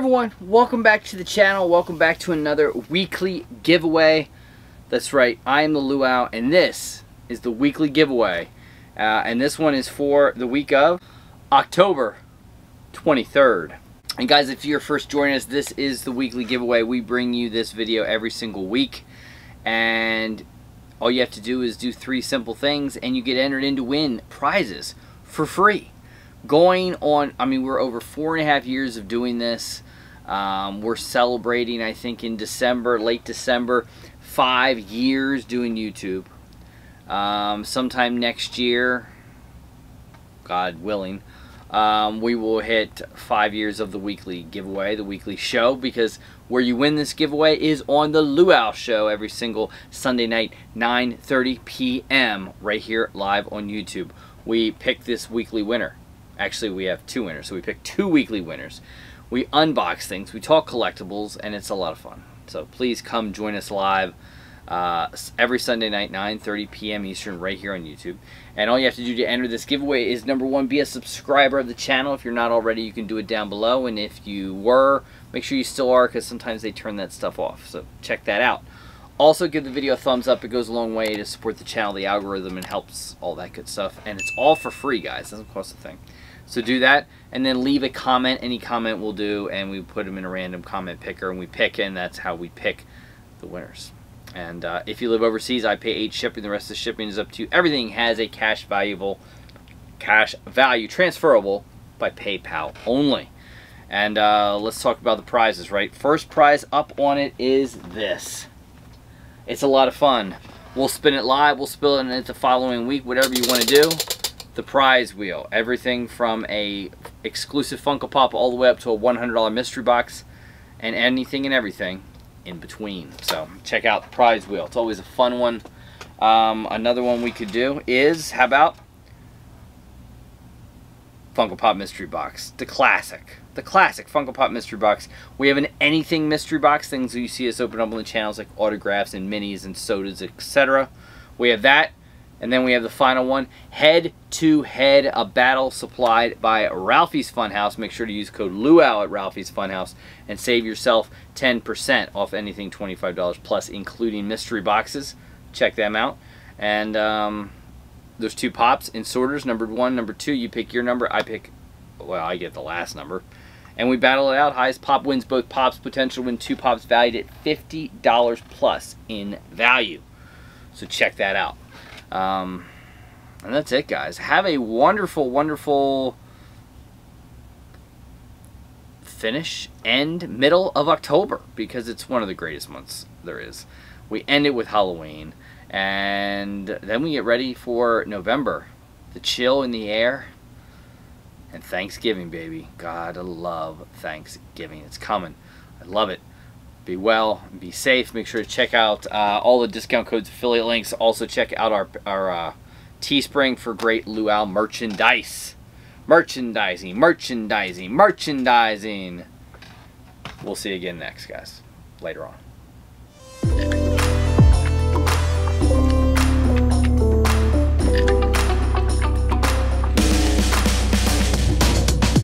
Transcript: everyone, welcome back to the channel. Welcome back to another weekly giveaway. That's right, I am the Luau, and this is the weekly giveaway. And this one is for the week of October 23rd. And guys, if you're first joining us, this is the weekly giveaway. We bring you this video every single week. And all you have to do is do three simple things, and you get entered in to win prizes for free. Going on, I mean, we're over 4.5 years of doing this. We're celebrating, I think, in December, late December, 5 years doing YouTube. Sometime next year, God willing, we will hit 5 years of the weekly giveaway, the weekly show, because where you win this giveaway is on the Luau Show every single Sunday night, 9:30 p.m. right here live on YouTube. We pick this weekly winner. Actually, we have two winners, so we pick two weekly winners. We unbox things, we talk collectibles, and it's a lot of fun. So please come join us live every Sunday night, 9:30 p.m. Eastern, right here on YouTube. And all you have to do to enter this giveaway is, number one, be a subscriber of the channel. If you're not already, you can do it down below. And if you were, make sure you still are, because sometimes they turn that stuff off. So check that out. Also, give the video a thumbs up. It goes a long way to support the channel, the algorithm, and helps all that good stuff. And it's all for free, guys. It doesn't cost a thing. So do that, and then leave a comment. Any comment will do, and we put them in a random comment picker, and we pick, and that's how we pick the winners. And if you live overseas, I pay $8 shipping. The rest of the shipping is up to you. Everything has a cash value transferable by PayPal only. And let's talk about the prizes, right? First prize up on it is this. It's a lot of fun. We'll spin it live. We'll spin it the following week, whatever you want to do. The prize wheel, everything from a exclusive Funko Pop all the way up to a $100 mystery box, and anything and everything in between. So check out the prize wheel. It's always a fun one. Another one we could do is, how about Funko Pop mystery box, the classic Funko Pop mystery box. We have an anything mystery box, things that you see us open up on the channels, like autographs and minis and sodas, etc. We have that. And then we have the final one, head-to-head, a battle supplied by Ralphie's Funhouse. Make sure to use code Luau at Ralphie's Funhouse and save yourself 10% off anything $25 plus, including mystery boxes. Check them out. And there's two pops in sorters, number one, number two. You pick your number. I pick, well, I get the last number. And we battle it out. Highest pop wins both pops. Potential win two pops valued at $50 plus in value. So check that out. And that's it, guys. Have a wonderful, wonderful finish, end, middle of October, because it's one of the greatest months there is. We end it with Halloween, and then we get ready for November. The chill in the air, and Thanksgiving, baby. God, I love Thanksgiving. It's coming. I love it. Be well, be safe. Make sure to check out all the discount codes, affiliate links. Also check out our Teespring for great Luau merchandise. Merchandising. We'll see you again next, guys. Later on.